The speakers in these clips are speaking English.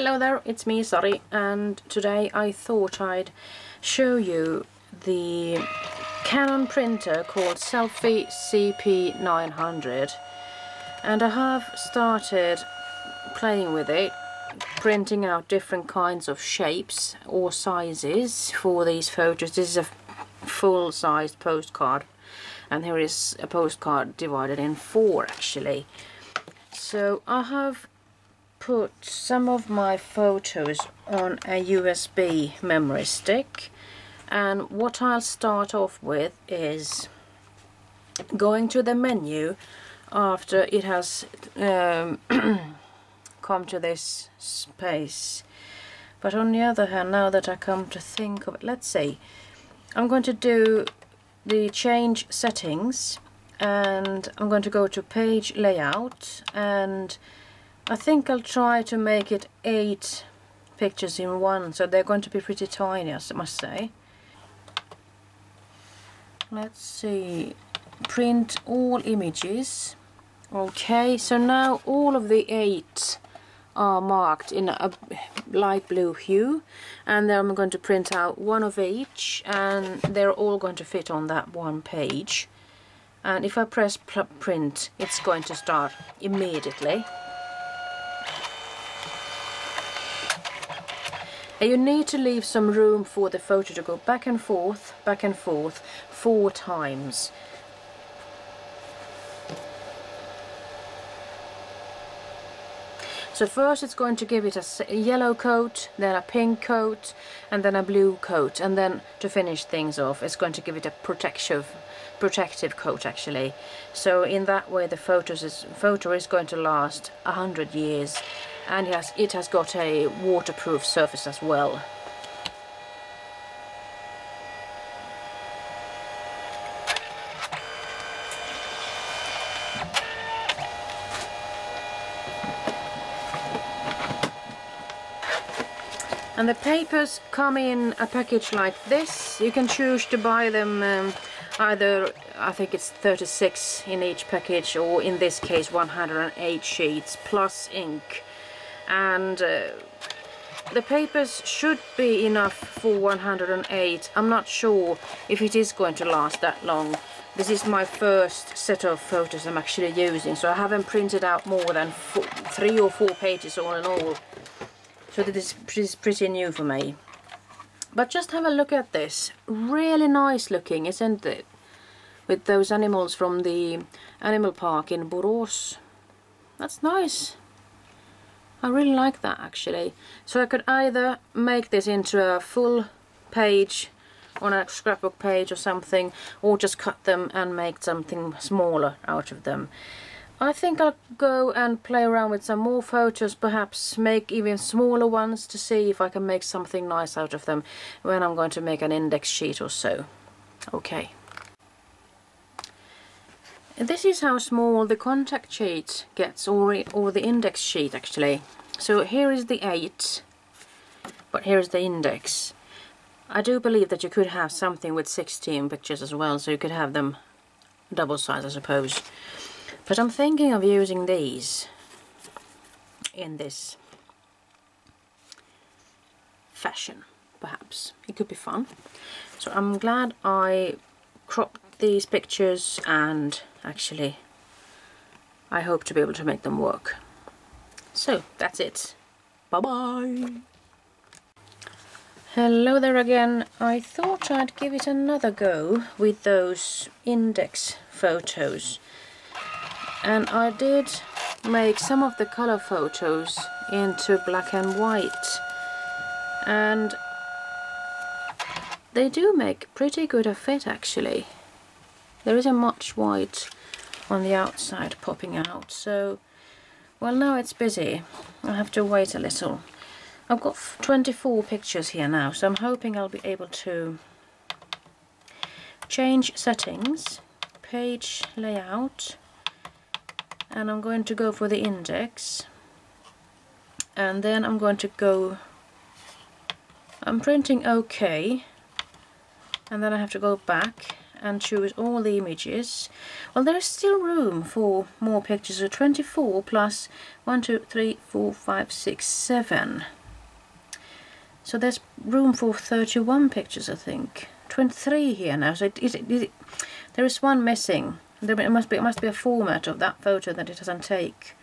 Hello there, it's me, Sari, and today I thought I'd show you the Canon printer called Selphy CP900, and I have started playing with it, printing out different kinds of shapes or sizes for these photos. This is a full-sized postcard, and here is a postcard divided in four actually. So I have put some of my photos on a USB memory stick, and what I'll start off with is going to the menu after it has come to this space. But on the other hand, now that I come to think of it, let's see, I'm going to do the change settings, and I'm going to go to page layout, and I think I'll try to make it 8 pictures in one, so they're going to be pretty tiny, I must say. Let's see, print all images. Okay, so now all of the 8 are marked in a light blue hue, and then I'm going to print out one of each, and they're all going to fit on that one page. And if I press print, it's going to start immediately. You need to leave some room for the photo to go back and forth, 4 times. So first it's going to give it a yellow coat, then a pink coat, and then a blue coat, and then to finish things off it's going to give it a protective coat actually. So in that way the photo is going to last 100 years. And it has got a waterproof surface as well. And the papers come in a package like this. You can choose to buy them either, I think it's 36 in each package, or in this case 108 sheets plus ink. And the papers should be enough for 108. I'm not sure if it is going to last that long. This is my first set of photos I'm actually using, so I haven't printed out more than 3 or 4 pages all in all. So this is pretty new for me. But just have a look at this. Really nice looking, isn't it? With those animals from the animal park in Boros. That's nice. I really like that actually. So I could either make this into a full page on a scrapbook page or something, or just cut them and make something smaller out of them. I think I'll go and play around with some more photos, perhaps make even smaller ones to see if I can make something nice out of them when I'm going to make an index sheet or so. Okay. This is how small the contact sheet gets, or the index sheet actually. So here is the 8, but here is the index. I do believe that you could have something with 16 pictures as well, so you could have them double size, I suppose. But I'm thinking of using these in this fashion, perhaps. It could be fun. So I'm glad I cropped these pictures, and actually I hope to be able to make them work. So that's it. Bye bye. Hello there again. I thought I'd give it another go with those index photos, and I did make some of the color photos into black and white, and they do make pretty good a fit actually. There isn't much white on the outside popping out, so, well, now it's busy. I have to wait a little. I've got 24 pictures here now, so I'm hoping I'll be able to change settings, page layout, and I'm going to go for the index, and then I'm going to go, I'm printing OK, and then I have to go back and choose all the images, well, there is still room for more pictures, so 24 plus 1, 2, 3, 4, 5, 6, 7. So there's room for 31 pictures, I think. 23 here now, so there is one missing. There must be a format of that photo that it doesn't take.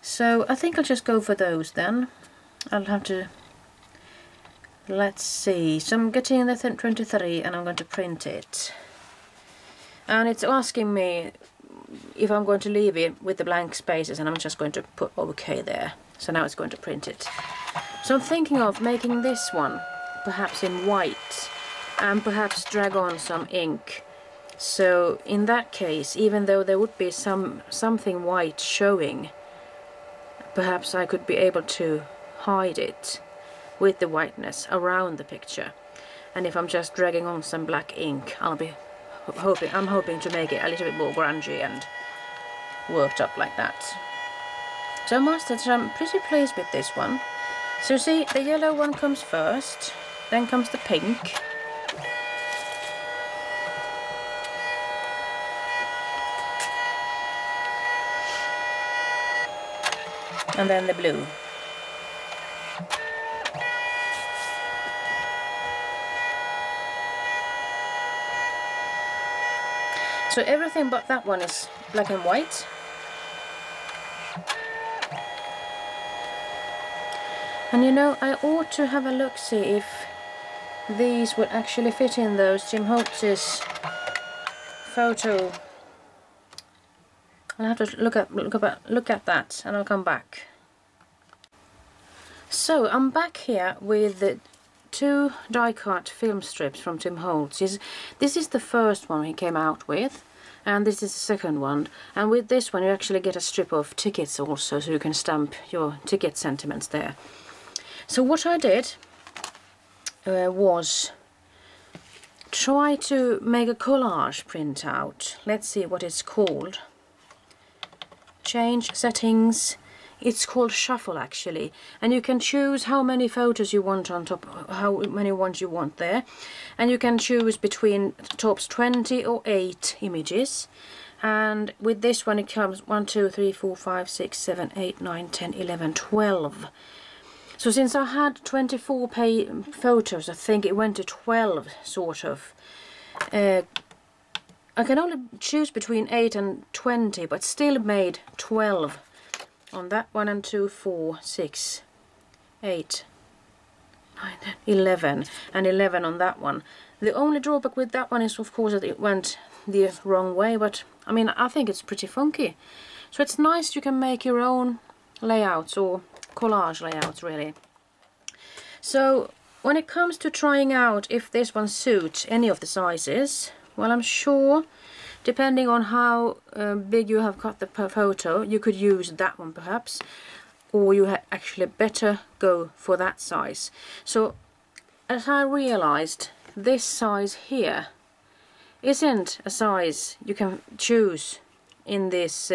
So I think I'll just go for those then. I'll have to... Let's see, so I'm getting the 23 and I'm going to print it. And it's asking me if I'm going to leave it with the blank spaces, and I'm just going to put OK there. So now it's going to print it. So I'm thinking of making this one perhaps in white and perhaps drag on some ink. So in that case, even though there would be something white showing, perhaps I could be able to hide it with the whiteness around the picture. And if I'm just dragging on some black ink, I'm hoping to make it a little bit more grungy and worked up like that. So I'm pretty pleased with this one. So see, the yellow one comes first, then comes the pink. And then the blue. So everything but that one is black and white. And you know, I ought to have a look, see if these would actually fit in those Tim Holtz's photo. I'll have to look at that, and I'll come back. So I'm back here with the two die-cut film strips from Tim Holtz. This is the first one he came out with, and this is the second one. And with this one you actually get a strip of tickets also, so you can stamp your ticket sentiments there. So what I did was try to make a collage printout. Let's see what it's called. Change settings. It's called shuffle actually, and you can choose how many photos you want on top, how many ones you want there, and you can choose between tops 20 or 8 images. And with this one it comes 1, 2, 3, 4, 5, 6, 7, 8, 9, 10, 11, 12. So since I had 24 photos, I think it went to 12 sort of. I can only choose between 8 and 20, but still made 12 on that one, and 2, 4, 6, 8, 9, 11, and 11 on that one. The only drawback with that one is, of course, that it went the wrong way, but I mean, I think it's pretty funky. So it's nice you can make your own layouts, or collage layouts, really. So when it comes to trying out if this one suits any of the sizes, well, I'm sure, depending on how big you have cut the photo, you could use that one perhaps, or you had actually better go for that size. So, as I realized, this size here isn't a size you can choose in this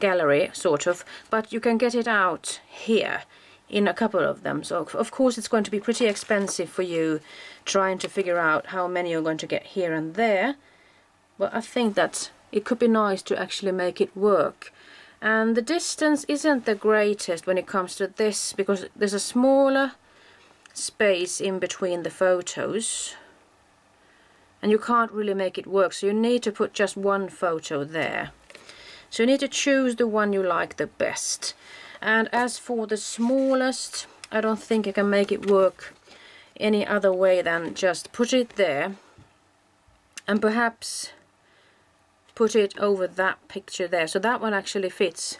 gallery, sort of, but you can get it out here in a couple of them. So of course it's going to be pretty expensive for you trying to figure out how many you're going to get here and there, but I think that it could be nice to actually make it work. And the distance isn't the greatest when it comes to this, because there's a smaller space in between the photos and you can't really make it work, so you need to put just one photo there. So you need to choose the one you like the best. And as for the smallest, I don't think I can make it work any other way than just put it there, and perhaps put it over that picture there. So that one actually fits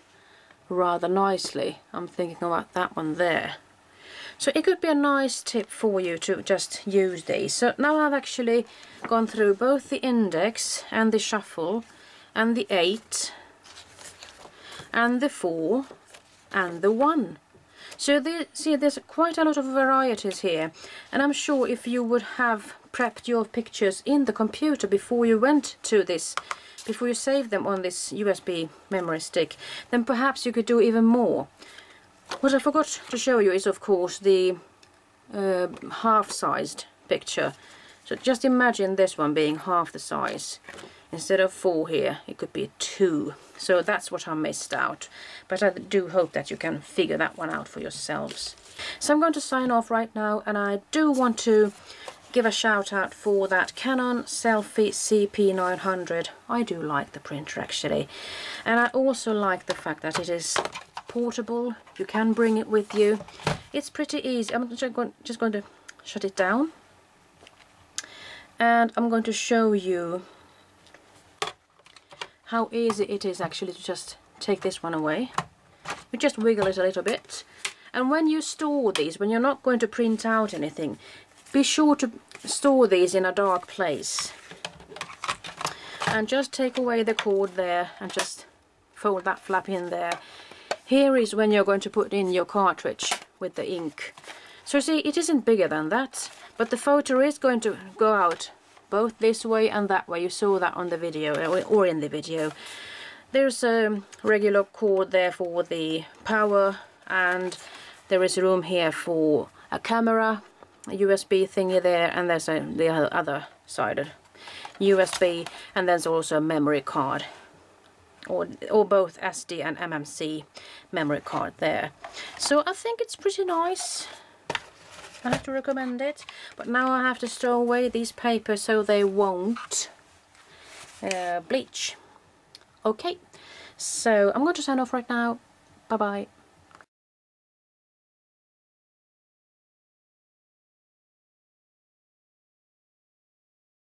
rather nicely. I'm thinking about that one there. So it could be a nice tip for you to just use these. So now I've actually gone through both the index and the shuffle and the 8 and the 4 and the 1. So see, there's quite a lot of varieties here, and I'm sure if you would have prepped your pictures in the computer before you went to this, before you saved them on this USB memory stick, then perhaps you could do even more. What I forgot to show you is, of course, the half-sized picture So just imagine this one being half the size. Instead of 4 here, it could be 2. So that's what I missed out. But I do hope that you can figure that one out for yourselves. So I'm going to sign off right now, and I do want to give a shout out for that Canon Selphy CP900. I do like the printer actually, and I also like the fact that it is portable. You can bring it with you. It's pretty easy. I'm just going to shut it down, and I'm going to show you how easy it is actually to just take this one away. You just wiggle it a little bit, and when you store these, when you're not going to print out anything, be sure to store these in a dark place, and just take away the cord there and just fold that flap in there. Here is when you're going to put in your cartridge with the ink. So see, it isn't bigger than that, but the photo is going to go out both this way and that way. You saw that on the video, or in the video. There's a regular cord there for the power, and there is room here for a camera, a USB thingy there, and there's the other sided USB, and there's also a memory card, or both SD and MMC memory card there. So I think it's pretty nice. I have to recommend it. But now I have to stow away these papers so they won't bleach. Okay, so I'm going to sign off right now. Bye bye.